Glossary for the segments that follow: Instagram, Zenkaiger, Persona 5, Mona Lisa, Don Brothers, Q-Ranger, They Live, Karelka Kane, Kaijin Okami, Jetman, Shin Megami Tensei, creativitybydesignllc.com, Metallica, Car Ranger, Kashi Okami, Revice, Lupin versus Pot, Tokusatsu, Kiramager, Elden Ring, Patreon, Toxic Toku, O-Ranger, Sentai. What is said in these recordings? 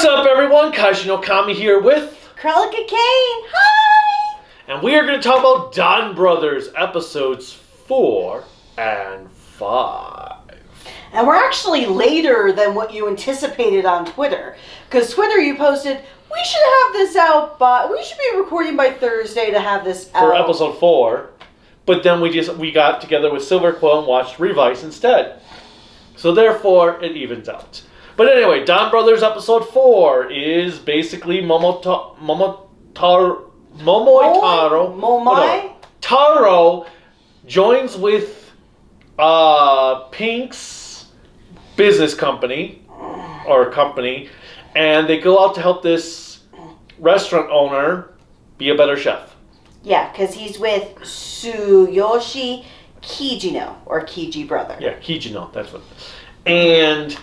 What's up, everyone? Kashi Okami here with Karelka Kane. Hi! And we are going to talk about Don Brothers episodes 4 and 5. And we're actually later than what you anticipated on Twitter. Because Twitter, you posted, we should have this out by, we should be recording by Thursday to have this out. For episode 4. But then we got together with Silver Quo and watched Revice instead. So therefore, it evens out. But anyway, Don Brothers episode 4 is basically Taro joins with Pink's business company, or company, and they go out to help this restaurant owner be a better chef. Yeah, because he's with Tsuyoshi Kijino, or Kiji brother. Yeah, Kijino, that's what. And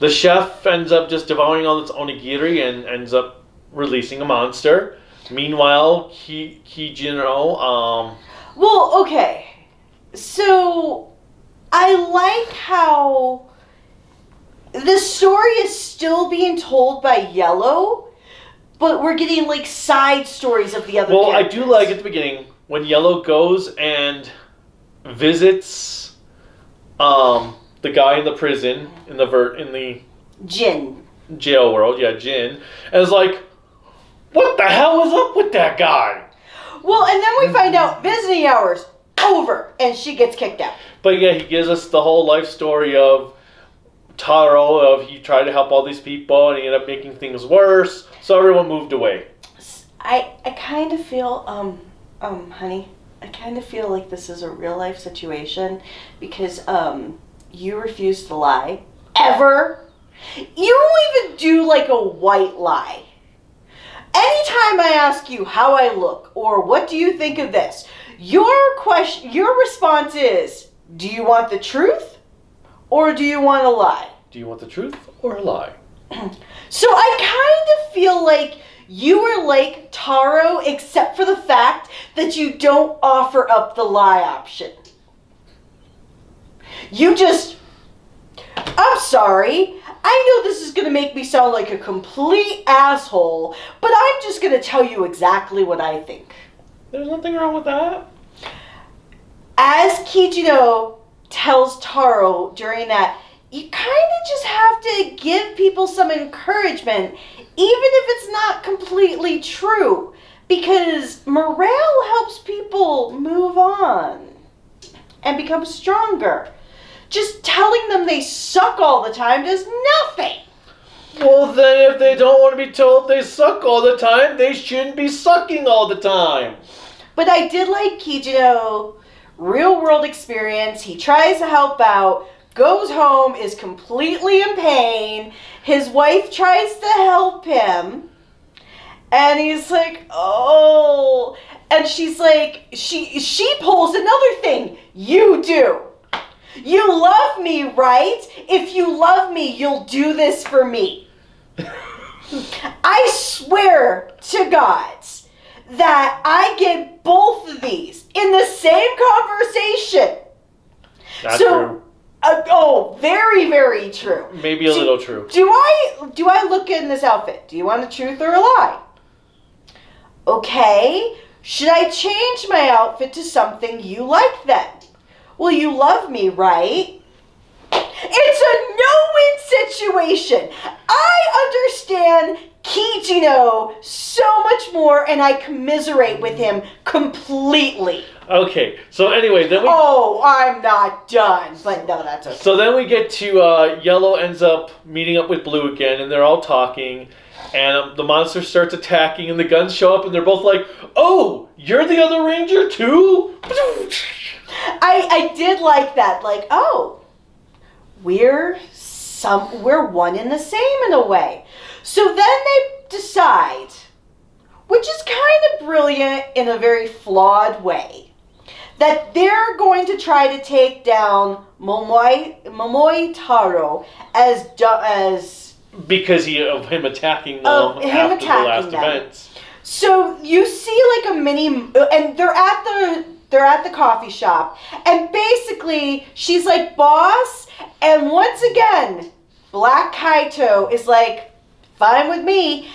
the chef ends up just devouring all its onigiri and ends up releasing a monster. Meanwhile, Kijino... Well, okay. So, I like how the story is still being told by Yellow, but we're getting, like, side stories of the other characters. I do like at the beginning when Yellow goes and visits... the guy in the prison, in the jail world, yeah, Jin, and is like, what the hell is up with that guy? Well, and then we find out visiting hours over, and she gets kicked out. But yeah, he gives us the whole life story of Taro, of he tried to help all these people, and he ended up making things worse, so everyone moved away. I kind of feel, honey, I kind of feel like this is a real-life situation, because, you refuse to lie. Ever. You don't even do like a white lie. Anytime I ask you how I look or what do you think of this, your response is, do you want the truth or do you want a lie? Do you want the truth or a lie? So I kind of feel like you are like Taro except for the fact that you don't offer up the lie option. You just, I'm sorry, I know this is going to make me sound like a complete asshole, but I'm just going to tell you exactly what I think. There's nothing wrong with that. As Kijino tells Taro during that, you kind of just have to give people some encouragement, even if it's not completely true, because morale helps people move on and become stronger. Just telling them they suck all the time does nothing. Well, then if they don't want to be told they suck all the time, they shouldn't be sucking all the time. But I did like Kijino, real world experience. He tries to help out, goes home, is completely in pain. His wife tries to help him. And he's like, oh. And she's like, she pulls another thing. You do. You love me, right? If you love me, you'll do this for me. I swear to God that I get both of these in the same conversation. Not true. Oh, very, very true. Maybe a little true. Do I look good in this outfit? Do you want the truth or a lie? Okay. Should I change my outfit to something you like then? Well, you love me, right? It's a no-win situation. I understand Kijino so much more, and I commiserate with him completely. Okay, so anyway, then we... Oh, I'm not done, but no, that's okay. So then we get to Yellow ends up meeting up with Blue again, and they're all talking, and the monster starts attacking, and the guns show up, and they're both like, oh, you're the other ranger too? I did like that, like, oh, we're one and the same in a way. So then they decide, which is kind of brilliant in a very flawed way, that they're going to try to take down Momotaru as because of him attacking them after the last events. So you see like a mini, and they're at the coffee shop, and basically she's like, boss, and once again Black Kaito is like, fine with me.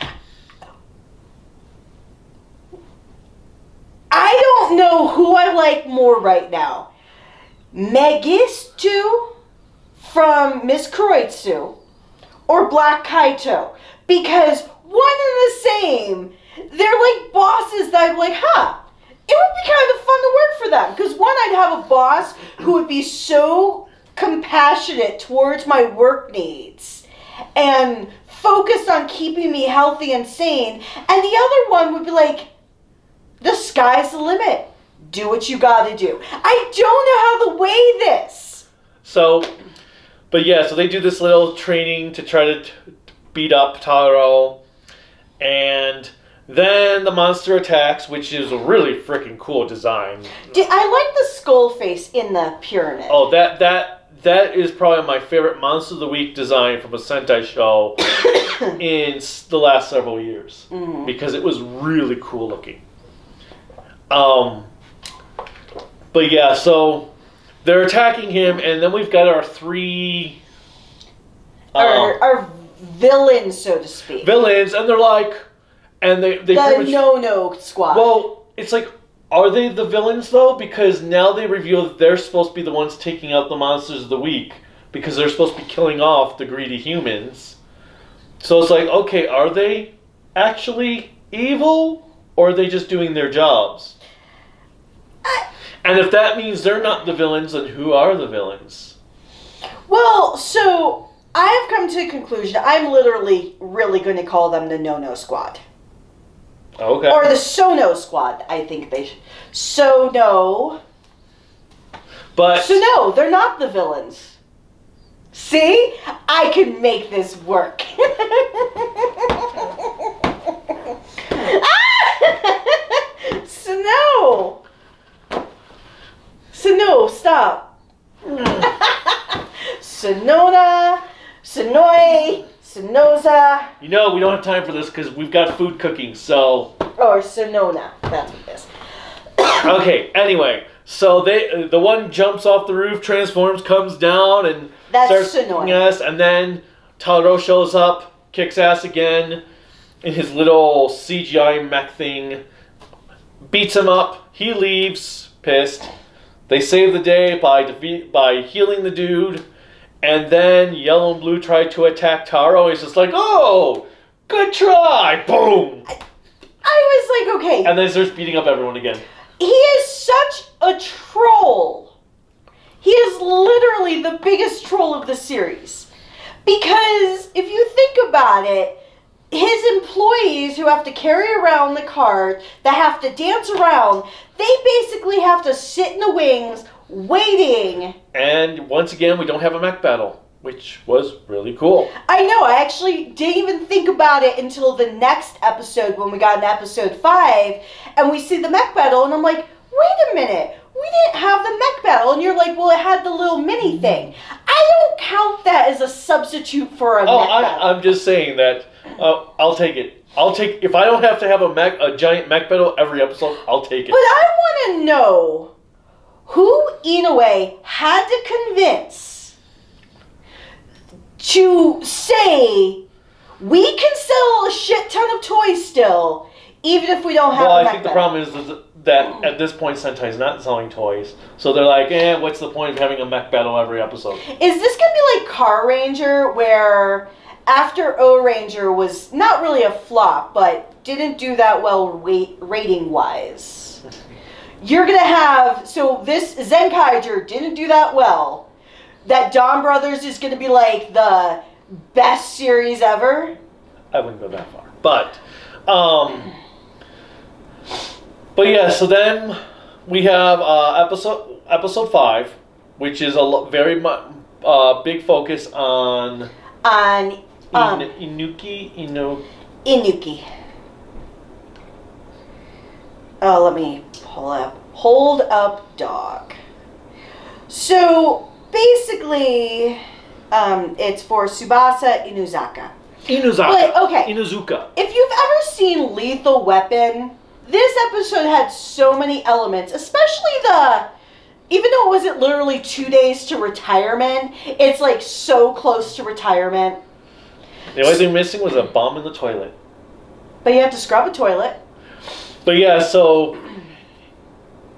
I don't know who I like more right now. Megis 2 from Miss Kuroitsu or Black Kaito, because one and the same. They're like bosses that I'm like, huh, it would be kind of fun to work for them. Because one, I'd have a boss who would be so compassionate towards my work needs and focused on keeping me healthy and sane. And the other one would be like, the sky's the limit. Do what you gotta do. I don't know how to weigh this. So, but yeah, so they do this little training to try to beat up Taro. And then the monster attacks, which is a really freaking cool design. I like the skull face in the pyramid. Oh, that is probably my favorite Monster of the Week design from a Sentai show in the last several years. Mm-hmm. Because it was really cool looking. But yeah, so they're attacking him, and then we've got our three... Our villains, so to speak. Villains, and they're like... And they the no-no squad. Well, it's like, are they the villains, though? Because now they reveal that they're supposed to be the ones taking out the monsters of the week. Because they're supposed to be killing off the greedy humans. So it's like, okay, are they actually evil? Or are they just doing their jobs? And if that means they're not the villains, then who are the villains? Well, so, I have come to the conclusion, I'm literally really going to call them the no-no squad. Okay. Or the Sono Squad, I think they should. So, no. But... So, no, they're not the villains. See? I can make this work. Snow! Snow, stop. Sonona, Sonoy... Sonoza. You know, we don't have time for this because we've got food cooking, so... Or Sonona. That's what it is. Okay, anyway. So they, the one jumps off the roof, transforms, comes down, and... That's Sonona. And then Taro shows up, kicks ass again in his little CGI mech thing. Beats him up. He leaves, pissed. They save the day by healing the dude. And then Yellow and Blue tried to attack Taro. He's just like, oh, good try. Boom. I was like, okay. And then starts beating up everyone again. He is such a troll. He is literally the biggest troll of the series. Because if you think about it, his employees who have to carry around the cart, that have to dance around, they basically have to sit in the wings waiting. And once again, we don't have a mech battle, which was really cool. I know. I actually didn't even think about it until the next episode when we got in episode 5, and we see the mech battle, and I'm like, wait a minute. We didn't have the mech battle. And you're like, well, it had the little mini thing. I don't count that as a substitute for a mech battle. I'm just saying that I'll take it. I'll take, if I don't have to have a giant mech battle every episode, I'll take it. But I want to know who Inoue had to convince to say, we can sell a shit ton of toys still, even if we don't have a mech battle. Well, I think the problem is that at this point, Sentai's not selling toys. So they're like, eh, what's the point of having a mech battle every episode? Is this going to be like Car Ranger, where... After O-Ranger was not really a flop, but didn't do that well rating-wise. You're going to have... So this Zenkaiger didn't do that well. That Don Brothers is going to be like the best series ever. I wouldn't go that far. But yeah, so then we have episode 5, which is a very big focus on... Inuki. Oh, let me pull up. Hold up, dog. So basically, it's for Tsubasa Inuzuka. Inuzuka. If you've ever seen Lethal Weapon, this episode had so many elements, especially the. Even though it wasn't literally 2 days to retirement, it's like so close to retirement. The only thing missing was a bomb in the toilet. But you have to scrub a toilet. But yeah, so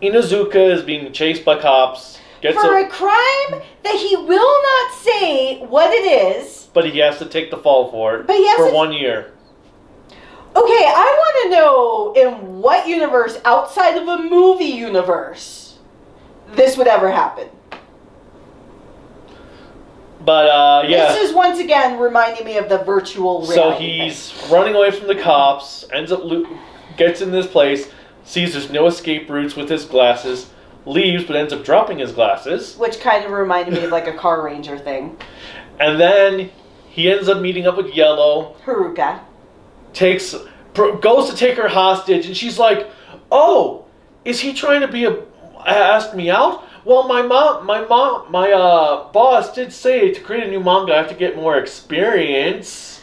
Inuzuka is being chased by cops. For a crime that he will not say what it is. But he has to take the fall for it for 1 year. Okay, I want to know in what universe outside of a movie universe this would ever happen. But, yeah. This is once again reminding me of the virtual reality. So he's running away from the cops, ends up, gets in this place, sees there's no escape routes with his glasses, leaves but ends up dropping his glasses. Which kind of reminded me of like a Car Ranger thing. And then he ends up meeting up with Yellow. Haruka. Goes to take her hostage, and she's like, "Oh, is he trying to be ask me out? Well, my boss did say to create a new manga, I have to get more experience."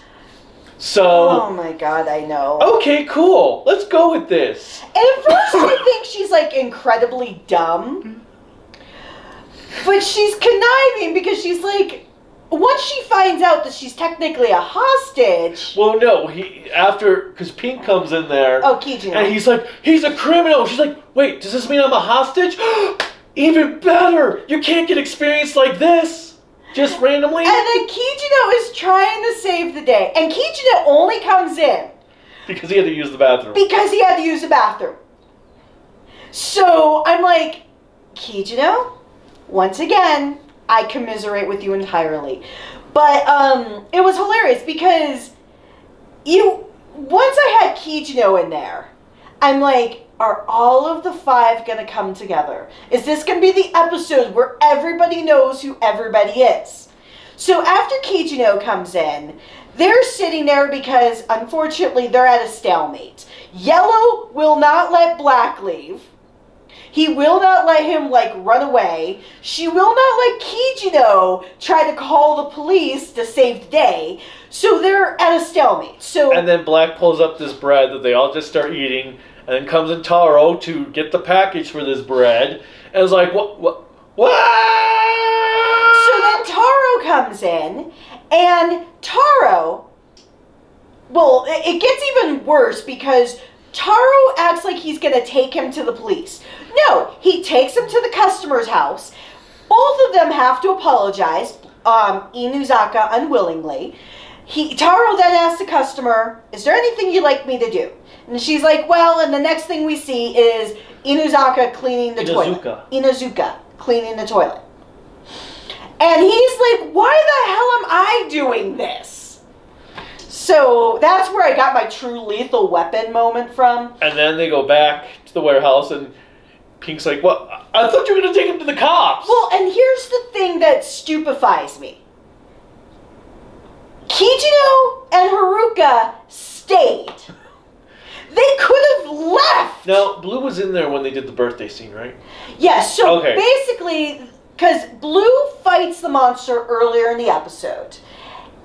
So. Oh my god, I know. Okay, cool. Let's go with this. And at first, I think she's like incredibly dumb, but she's conniving because she's like. Once she finds out that she's technically a hostage... Well, no, because Pink comes in there... Oh, Kijino. And he's like, he's a criminal! She's like, wait, does this mean I'm a hostage? Even better! You can't get experience like this! Just randomly? And then Kijino is trying to save the day. And Kijino only comes in... Because he had to use the bathroom. Because he had to use the bathroom. So, I'm like, Kijino, once again... I commiserate with you entirely. But it was hilarious because once I had Kijino in there, I'm like, are all of the five going to come together? Is this going to be the episode where everybody knows who everybody is? So after Kijino comes in, they're sitting there because, unfortunately, they're at a stalemate. Yellow will not let Black leave. He will not let him, like, run away. She will not let Kijino try to call the police to save the day. So they're at a stalemate. So and then Black pulls up this bread that they all just start eating. And then comes in Taro to get the package for this bread. And is like, what? So then Taro comes in. And Taro, well, it gets even worse because... Taro acts like he's going to take him to the police. No, he takes him to the customer's house. Both of them have to apologize, Inuzuka unwillingly. Taro then asks the customer, is there anything you'd like me to do? And she's like, well, and the next thing we see is Inuzuka cleaning the toilet. Inuzuka cleaning the toilet. And he's like, why the hell am I doing this? So that's where I got my true Lethal Weapon moment from. And then they go back to the warehouse and Pink's like, well, I thought you were going to take him to the cops. Well, and here's the thing that stupefies me. Kijino and Haruka stayed. They could have left. Now, Blue was in there when they did the birthday scene, right? Yes. Yeah, so basically, because Blue fights the monster earlier in the episode.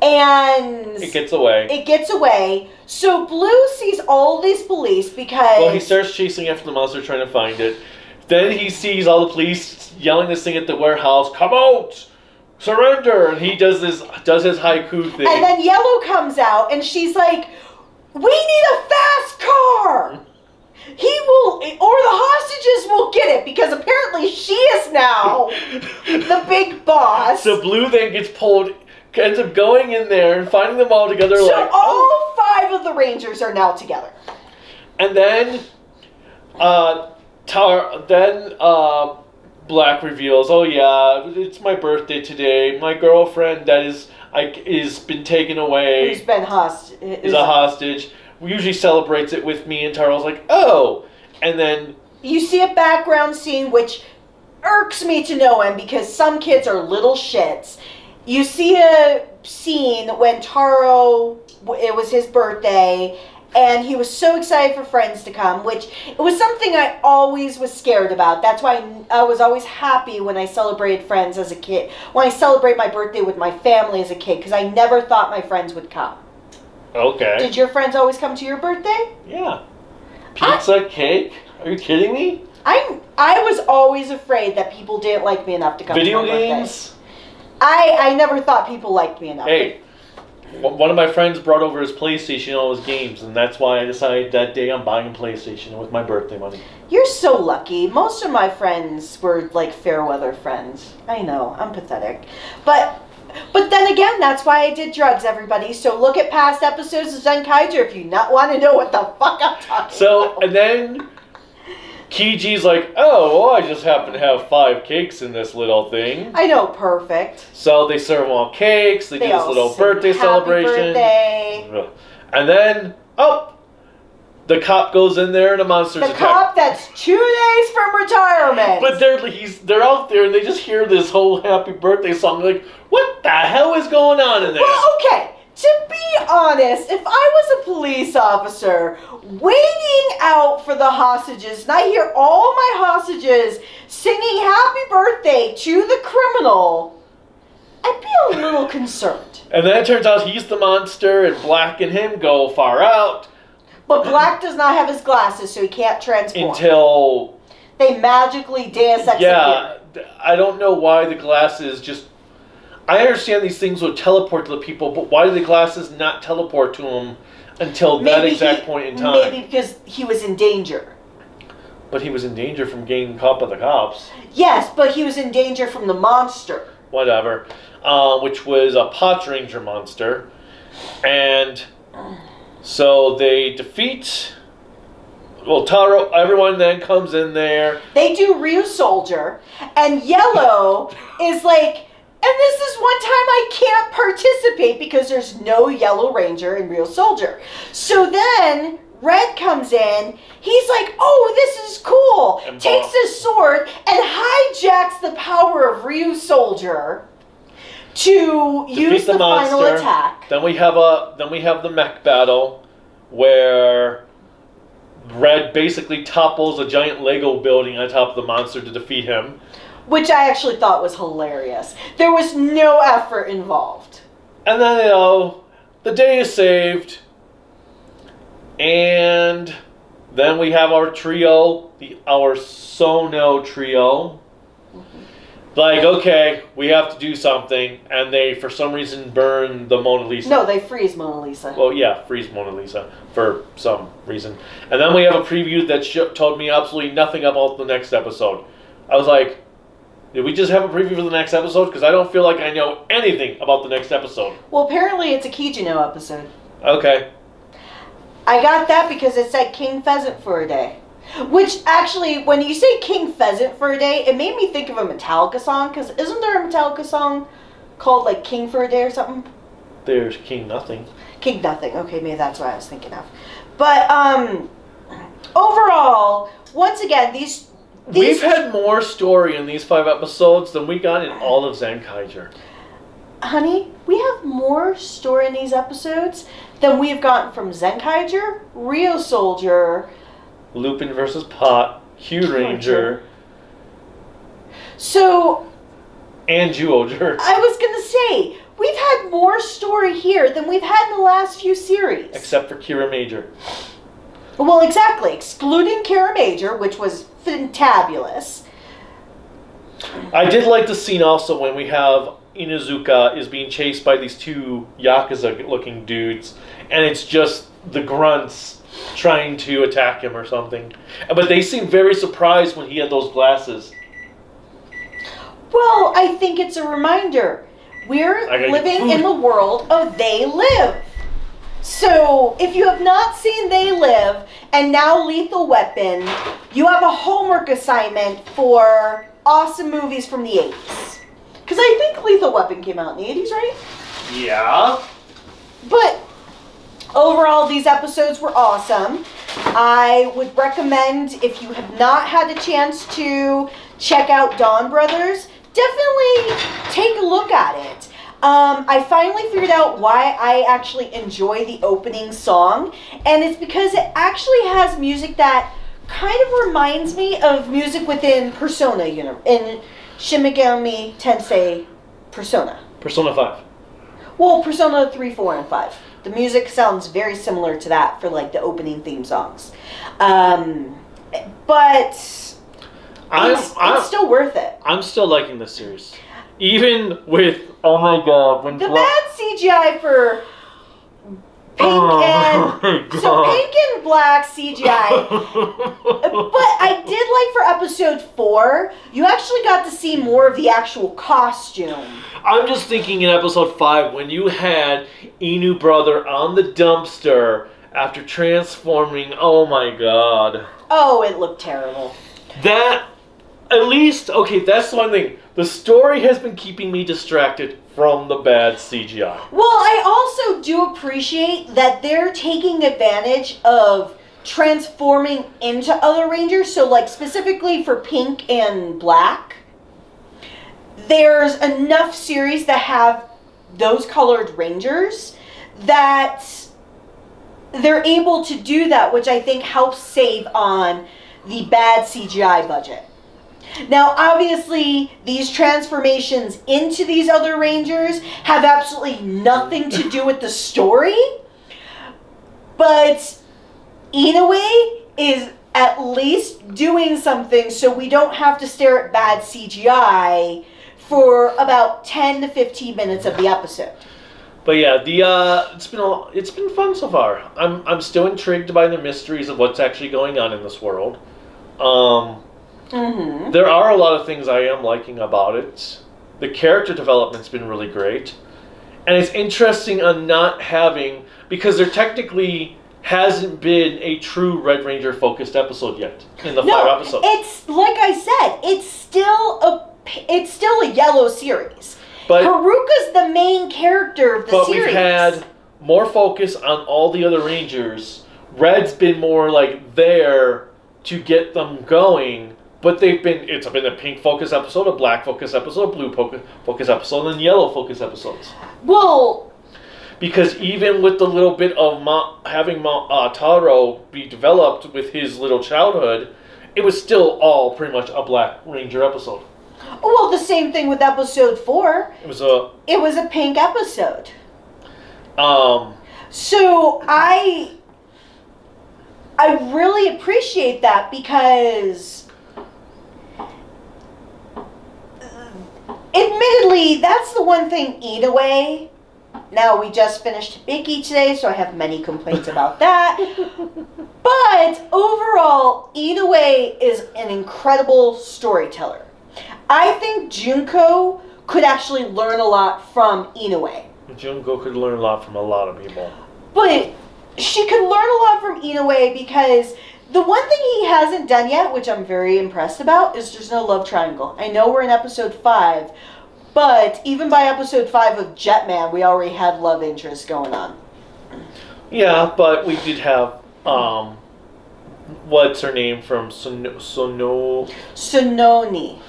And... it gets away. It gets away. So Blue sees all these police because... Well, he starts chasing after the monster trying to find it. Then he sees all the police yelling this thing at the warehouse, come out! Surrender! And he does his haiku thing. And then Yellow comes out and she's like, we need a fast car! He will... or the hostages will get it because apparently she is now the big boss. So Blue then gets pulled... ends up going in there and finding them all together. So like, all five of the Rangers are now together. And then, Black reveals, oh yeah, it's my birthday today. My girlfriend that is been taken away. Who's been hostage. Is a hostage. Usually celebrates it with me, and Taro's like, oh. And then... you see a background scene, which irks me to no end, because some kids are little shits. You see a scene when Taro, it was his birthday, and he was so excited for friends to come, which it was something I always was scared about. That's why I was always happy when I celebrated friends as a kid, when I celebrate my birthday with my family as a kid, because I never thought my friends would come. Okay. Did your friends always come to your birthday? Yeah. Pizza, cake? Are you kidding me? I was always afraid that people didn't like me enough to come to my birthday. Video games? I never thought people liked me enough. Hey, One of my friends brought over his PlayStation and all his games, and that's why I decided that day I'm buying a PlayStation with my birthday money. You're so lucky. Most of my friends were like fair weather friends. I know, I'm pathetic. But then again, that's why I did drugs, everybody. So look at past episodes of Zenkaiger if you not want to know what the fuck I'm talking about. And then Kiji's like, oh, well, I just happen to have 5 cakes in this little thing. I know, perfect. So they serve all cakes, they do this little birthday celebration. Happy birthday. And then, oh, the cop goes in there and the monsters attack. The cop that's 2 days from retirement. But they're out there and they just hear this whole happy birthday song. They're like, what the hell is going on in there? Well, okay. To be honest, if I was a police officer waiting out for the hostages and I hear all my hostages singing happy birthday to the criminal, I'd be a little concerned. And then it turns out he's the monster and Black and him go far out. But Black does not have his glasses, so he can't transform. Until they magically Deus Ex. Yeah, I don't know why the glasses just... I understand these things will teleport to the people, but why do the glasses not teleport to him until that exact point in time? Maybe because he was in danger. But he was in danger from getting caught by the cops. Yes, but he was in danger from the monster. Whatever. Which was a Pot Ranger monster. And so they defeat... Well, Taro, everyone then comes in there. They do Ryusoulger, and Yellow is like... And this is one time I can't participate because there's no Yellow Ranger in Ryusoulger. So then Red comes in. He's like, oh, this is cool. And takes his sword and hijacks the power of Ryusoulger to use the final attack. Then we have the mech battle where Red basically topples a giant Lego building on top of the monster to defeat him. Which I actually thought was hilarious. There was no effort involved. And then, you know, the day is saved. And then we have our trio, our Sono trio. Like, okay, we have to do something. And they, for some reason, burn the Mona Lisa. No, they freeze Mona Lisa. Well, yeah, freeze Mona Lisa for some reason. And then we have a preview that told me absolutely nothing about the next episode. I was like... Did we just have a preview for the next episode? Because I don't feel like I know anything about the next episode. Well, apparently it's a Kijino episode. Okay. I got that because it said King Pheasant for a Day. Which, actually, when you say King Pheasant for a Day, it made me think of a Metallica song. Because isn't there a Metallica song called, like, King for a Day or something? There's King Nothing. King Nothing. Okay, maybe that's what I was thinking of. But, overall, once again, We've had more story in these 5 episodes than we got in all of Zenkaiger. Honey, we have more story in these episodes than we've gotten from Zenkaiger, Ryusoulger, Lupin versus Pot, Q-Ranger. So... And Ju-Oger. I was going to say, we've had more story here than we've had in the last few series. Except for Kiramager. Well, exactly. Excluding Kiramager, which was... fantabulous. I did like the scene also when we have Inuzuka is being chased by these 2 Yakuza looking dudes and it's just the grunts trying to attack him or something. But they seem very surprised when he had those glasses. Well, I think it's a reminder. We're living in the world of They Live. So, if you have not seen They Live and now Lethal Weapon, you have a homework assignment for awesome movies from the 80s. Because I think Lethal Weapon came out in the 80s, right? Yeah. But overall, these episodes were awesome. I would recommend, if you have not had a chance to check out Don Brothers, definitely take a look at it. I finally figured out why I actually enjoy the opening song, and it's because it actually has music that kind of reminds me of music within Persona, you know, in Shin Megami Tensei Persona. Persona 5. Well, Persona 3, 4, and 5. The music sounds very similar to that for, like, the opening theme songs. But it's still worth it. I'm still liking this series. Even with, oh my god, when the bad CGI for pink and black CGI. But I did like for episode 4, you actually got to see more of the actual costume. I'm just thinking in episode 5 when you had Inu brother on the dumpster after transforming, oh my god. Oh, it looked terrible. That, at least, okay, that's one thing. The story has been keeping me distracted from the bad CGI. Well, I also do appreciate that they're taking advantage of transforming into other Rangers. So, like, specifically for Pink and Black, there's enough series that have those colored Rangers that they're able to do that, which I think helps save on the bad CGI budget. Now, obviously, these transformations into these other Rangers have absolutely nothing to do with the story, but Inoue is at least doing something so we don't have to stare at bad CGI for about 10 to 15 minutes of the episode. But yeah, the it's been fun so far. I'm still intrigued by the mysteries of what's actually going on in this world. There are a lot of things I am liking about it. The character development's been really great. And it's interesting on not having, because there technically hasn't been a true Red Ranger-focused episode yet in the 5 episodes. It's, like I said, it's still a yellow series. But Haruka's the main character of the series. But we've had more focus on all the other Rangers. Red's been more, like, there to get them going. But they've been, it's been a pink focus episode, a black focus episode, a blue focus episode, and yellow focus episodes. Well, because even with the little bit of having Taro be developed with his little childhood, it was still all pretty much a Black Ranger episode. Well, the same thing with episode 4. It was a pink episode. So I really appreciate that because admittedly, that's the one thing Inoue. Now, we just finished Hibiki today, so I have many complaints about that. But overall, Inoue is an incredible storyteller. I think Junko could actually learn a lot from Inoue. Junko could learn a lot from a lot of people. But she could learn a lot from Inoue because the one thing he hasn't done yet, which I'm very impressed about, is there's no love triangle. I know we're in episode 5, but even by episode 5 of Jetman, we already had love interest going on. Yeah, but we did have, what's her name from Sononi.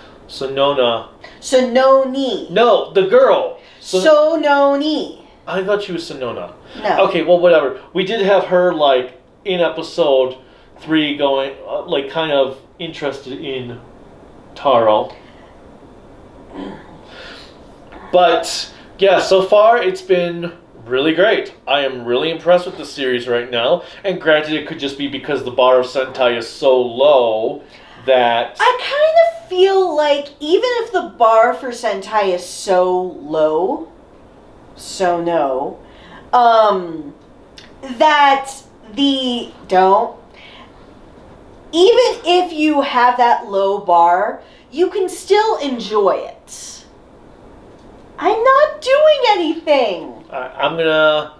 No, the girl. Sononi. I thought she was Sonona. No. Okay, well, whatever. We did have her, like, in episode 3 going, like, kind of interested in Taro. But, yeah, so far it's been really great. I am really impressed with the series right now. And granted, it could just be because the bar of Sentai is so low that I kind of feel like even if the bar for Sentai is so low, even if you have that low bar, you can still enjoy it. I'm not doing anything. I'm gonna,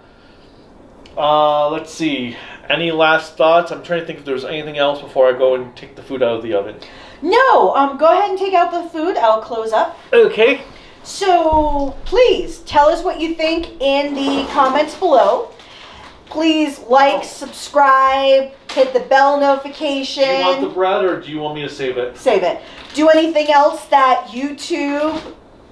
let's see. Any last thoughts? I'm trying to think if there's anything else before I go and take the food out of the oven. No, go ahead and take out the food. I'll close up. Okay. So please tell us what you think in the comments below. Please like, subscribe, hit the bell notification. Do you want the bread or do you want me to save it? Save it. Do anything else that YouTube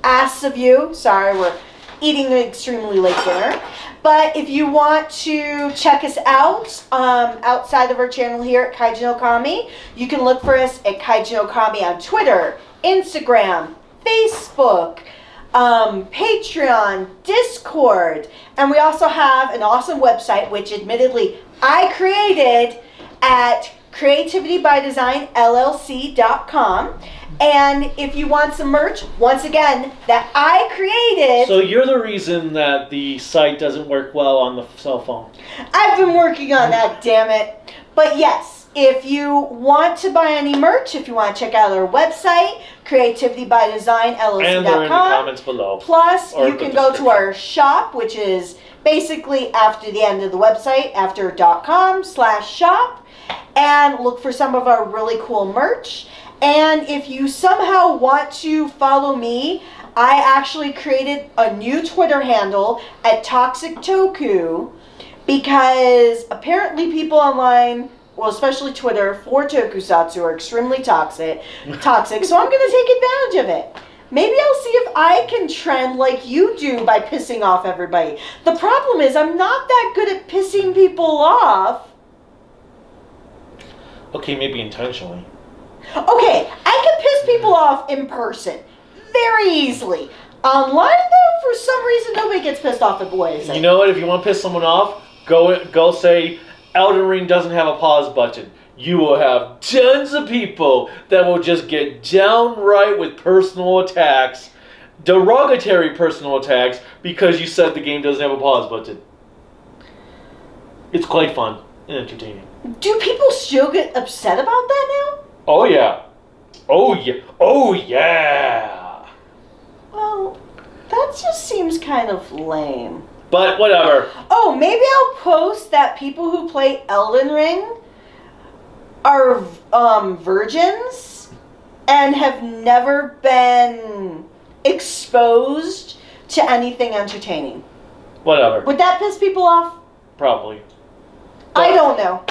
asks of you. Sorry, we're eating an extremely late dinner. But if you want to check us out outside of our channel here at Kaijin Okami, you can look for us at Kaijin Okami on Twitter, Instagram, Facebook, Patreon, Discord, and we also have an awesome website, which admittedly I created, at creativitybydesignllc.com. And if you want some merch, once again, that I created. So you're the reason that the site doesn't work well on the cell phone. I've been working on that, damn it. But yes, if you want to buy any merch, if you want to check out our website, creativitybydesignllc.com. And they're in the comments below. Plus, you can go to our shop, which is basically after the end of the website, after .com/shop, and look for some of our really cool merch. And if you somehow want to follow me, I actually created a new Twitter handle at Toxic Toku because apparently people online, well, especially Twitter, for Tokusatsu are extremely toxic, so I'm going to take advantage of it. Maybe I'll see if I can trend like you do by pissing off everybody. The problem is I'm not that good at pissing people off. Okay, maybe intentionally. Okay, I can piss people off in person very easily. Online, though, for some reason, nobody gets pissed off at boys. You know what? If you want to piss someone off, go say Elden Ring doesn't have a pause button. You will have tons of people that will just get downright with personal attacks, derogatory personal attacks, because you said the game doesn't have a pause button. It's quite fun and entertaining. Do people still get upset about that now? Oh yeah. Oh yeah. Oh yeah. Well, that just seems kind of lame. But whatever. Oh, maybe I'll post that people who play Elden Ring are virgins and have never been exposed to anything entertaining. Whatever. Would that piss people off? Probably. But I don't know.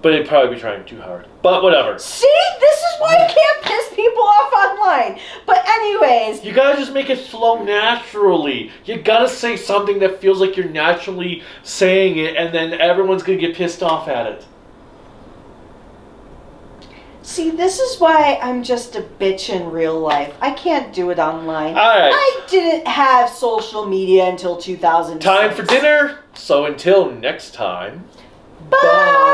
But it'd probably be trying too hard. But whatever. See? This is why I can't piss people off online. But anyways. You gotta just make it flow naturally. You gotta say something that feels like you're naturally saying it, and then everyone's gonna get pissed off at it. See, this is why I'm just a bitch in real life. I can't do it online. All right. I didn't have social media until 2000. Time for dinner. So until next time. Bye. Bye.